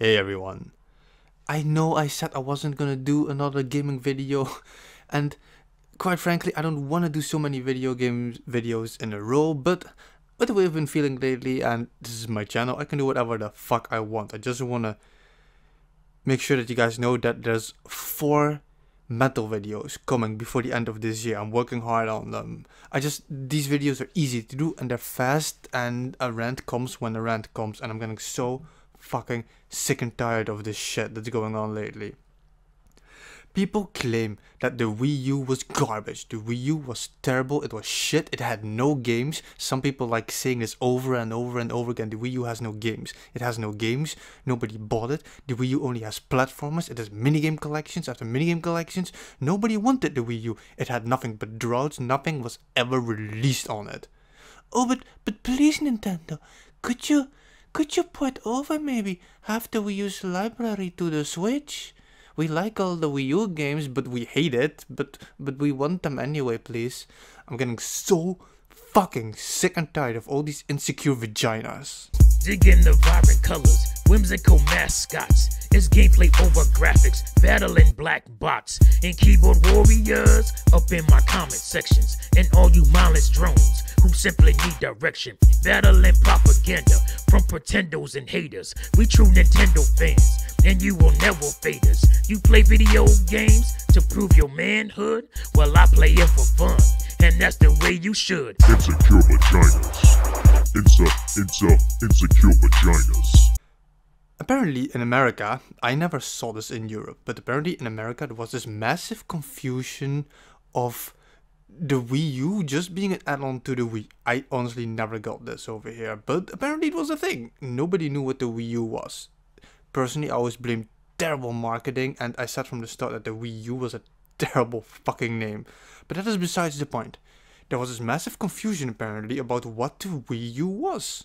Hey everyone, I know I said I wasn't gonna do another gaming video and quite frankly I don't want to do so many video games videos in a row, but with the way I've been feeling lately, and this is my channel, I can do whatever the fuck I want. I just want to make sure that you guys know that there's 4 metal videos coming before the end of this year. I'm working hard on them. These videos are easy to do and they're fast, and a rant comes when a rant comes, and I'm getting so fucking sick and tired of this shit that's going on lately. People claim that the Wii U was garbage, the Wii U was terrible, it was shit, it had no games. Some people like saying this over and over and over again, the Wii U has no games. It has no games, nobody bought it, the Wii U only has platformers, it has minigame collections after minigame collections, nobody wanted the Wii U, it had nothing but droughts, nothing was ever released on it. Oh, but please Nintendo, could you port over maybe half the Wii U's library to the Switch? We like all the Wii U games, but we hate it, but we want them anyway, please. I'm getting so fucking sick and tired of all these insecure vaginas. Dig in the vibrant colors, whimsical mascots. It's gameplay over graphics, battling black bots, and keyboard warriors up in my comment sections, and all you mindless drones who simply need direction. Battling propaganda from pretendos and haters. We true Nintendo fans, and you will never fade us. You play video games to prove your manhood? Well, I play it for fun, and that's the way you should. Insecure vaginas. Insecure vaginas. Apparently in America, I never saw this in Europe, but apparently in America there was this massive confusion of the Wii U just being an add-on to the Wii. I honestly never got this over here, but apparently it was a thing. Nobody knew what the Wii U was. Personally, I always blamed terrible marketing, and I said from the start that the Wii U was a terrible fucking name. But that is besides the point. There was this massive confusion apparently about what the Wii U was.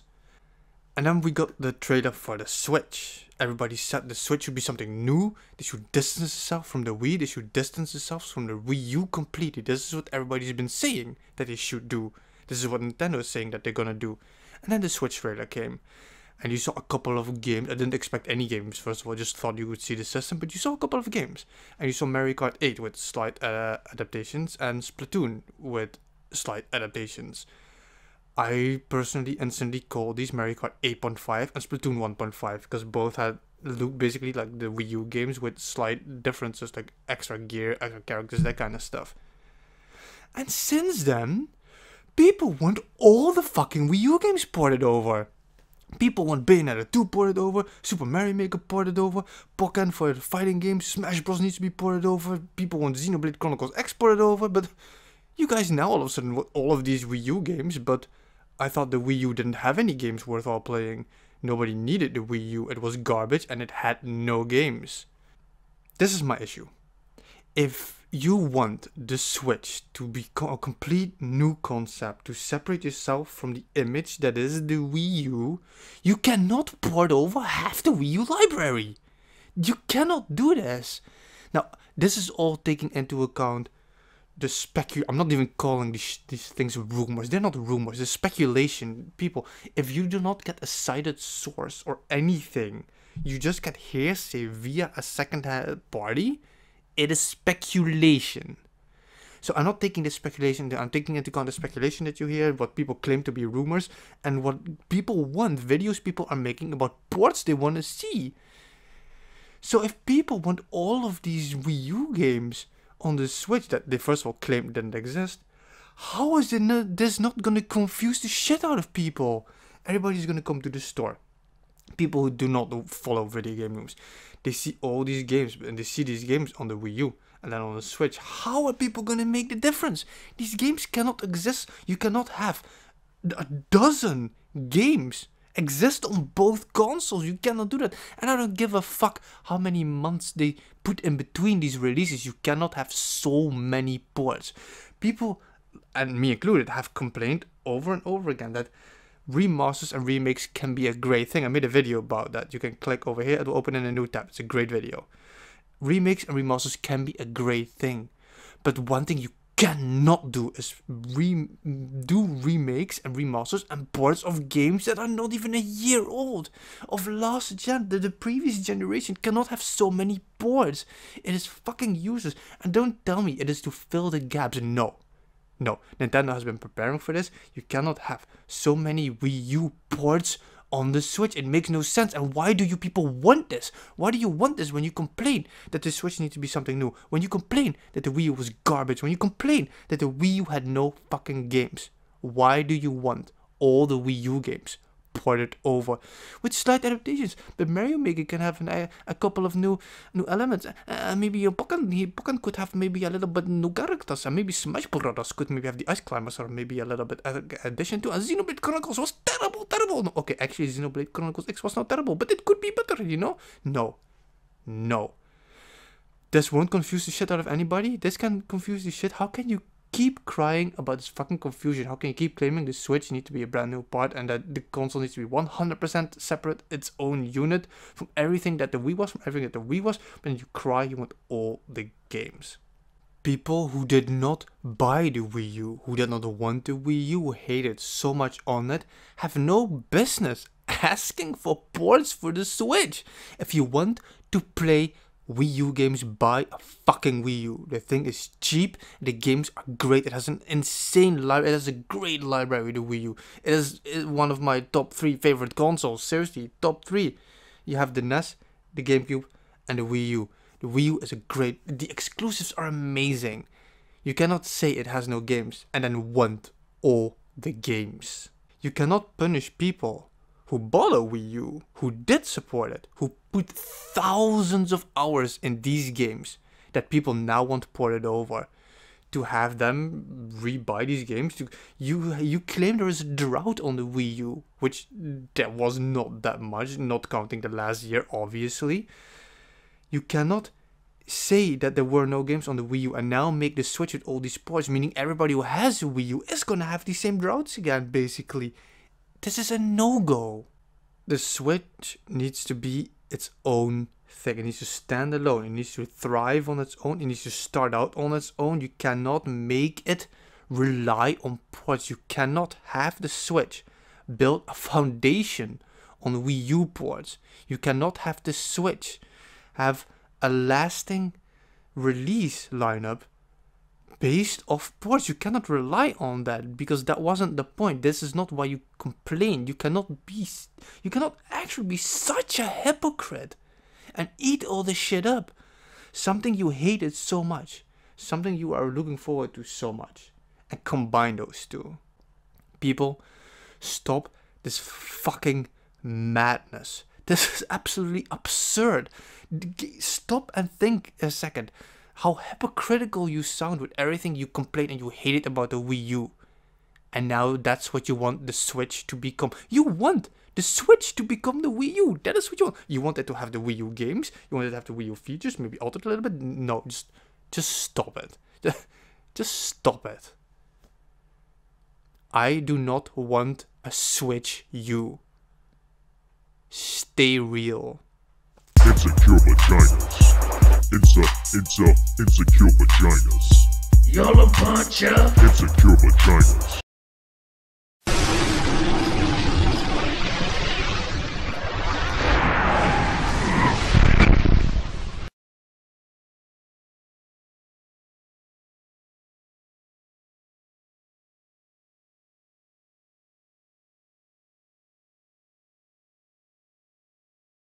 And then we got the trailer for the Switch. Everybody said the Switch should be something new. They should distance itself from the Wii. They should distance themselves from the Wii U completely. This is what everybody's been saying that they should do. This is what Nintendo is saying that they're gonna do. And then the Switch trailer came. And you saw a couple of games. I didn't expect any games, first of all. I just thought you would see the system. But you saw a couple of games. And you saw Mario Kart 8 with slight adaptations. And Splatoon with slight adaptations. I personally instantly call these Mario Kart 8.5 and Splatoon 1.5, because both had look basically like the Wii U games with slight differences, like extra gear, extra characters, that kind of stuff. And since then, people want all the fucking Wii U games ported over. People want Bayonetta 2 ported over, Super Mario Maker ported over, Pokken for the fighting games, Smash Bros. Needs to be ported over, people want Xenoblade Chronicles X ported over, but you guys now all of a sudden want all of these Wii U games, but I thought the Wii U didn't have any games worthwhile playing. Nobody needed the Wii U, it was garbage and it had no games. This is my issue. If you want the Switch to be a complete new concept, to separate yourself from the image that is the Wii U, you cannot port over half the Wii U library. You cannot do this. Now, this is all taking into account the I'm not even calling these things rumors. They're not rumors. They're speculation. People, if you do not get a cited source or anything, you just get hearsay via a second-hand party, it is speculation. So I'm not taking the speculation. I'm taking into account the speculation that you hear, what people claim to be rumors, and what people want, videos people are making about ports they want to see. So if people want all of these Wii U games on the Switch that they first of all claimed didn't exist, how is this not gonna confuse the shit out of people? Everybody's gonna come to the store. People who do not follow video game news, they see all these games, and they see these games on the Wii U and then on the Switch. How are people gonna make the difference? These games cannot exist. You cannot have a dozen games exist on both consoles. You cannot do that. And I don't give a fuck how many months they put in between these releases. You cannot have so many ports. People, and me included, have complained over and over again that remasters and remakes can be a great thing. I made a video about that. You can click over here. It will open in a new tab. It's a great video. Remakes and remasters can be a great thing. But one thing you cannot do is do remakes and remasters and ports of games that are not even a year old, of last gen. The previous generation cannot have so many ports. It is fucking useless. And don't tell me it is to fill the gaps. No. No, Nintendo has been preparing for this. You cannot have so many Wii U ports on the Switch. It makes no sense. And why do you people want this? Why do you want this when you complain that the Switch needs to be something new? When you complain that the Wii U was garbage? When you complain that the Wii U had no fucking games? Why do you want all the Wii U games ported over with slight adaptations? But Mario Maker can have a couple of new elements. Maybe Pokken could have maybe a little bit new characters, and maybe Smash Bros. Could maybe have the ice climbers, or maybe a little bit addition to. And Xenoblade Chronicles was terrible. No, okay, actually Xenoblade Chronicles X was not terrible, but it could be better, you know? No. This won't confuse the shit out of anybody. This can confuse the shit. How can you keep crying about this fucking confusion? How can you keep claiming the Switch needs to be a brand new part and that the console needs to be 100% separate, its own unit from everything that the Wii was, but you cry you want all the games? People who did not buy the Wii U, who did not want the Wii U, who hated so much on it, have no business asking for ports for the Switch. If you want to play Wii U games, buy a fucking Wii U. The thing is cheap, the games are great, it has an insane library, it has a great library, the Wii U. It is one of my top 3 favorite consoles, seriously, top 3. You have the NES, the GameCube and the Wii U. The Wii U is a great, the exclusives are amazing. You cannot say it has no games and then want all the games. You cannot punish people who bought a Wii U, who did support it, who put thousands of hours in these games that people now want ported over, to have them rebuy these games. You claim there is a drought on the Wii U, which there was not that much, not counting the last year, obviously. You cannot say that there were no games on the Wii U and now make the Switch with all these ports, meaning everybody who has a Wii U is gonna have the same droughts again, basically. This is a no-go. The Switch needs to be its own thing. It needs to stand alone. It needs to thrive on its own. It needs to start out on its own. You cannot make it rely on ports. You cannot have the Switch build a foundation on Wii U ports. You cannot have the Switch have a lasting release lineup based off ports. You cannot rely on that, because that wasn't the point. This is not why you complain. You cannot actually be such a hypocrite and eat all this shit up. Something you hated so much, something you are looking forward to so much, and combine those two. People, stop this fucking madness. This is absolutely absurd. Stop and think a second. How hypocritical you sound with everything you complained and you hated about the Wii U. And now that's what you want the Switch to become. You want the Switch to become the Wii U. That is what you want. You want it to have the Wii U games. You want it to have the Wii U features. Maybe alter it a little bit. No, just stop it. Just stop it. I do not want a SwitchU. Stay real. Insecure vaginas. Insecure vaginas. Y'all a bunch of insecure vaginas.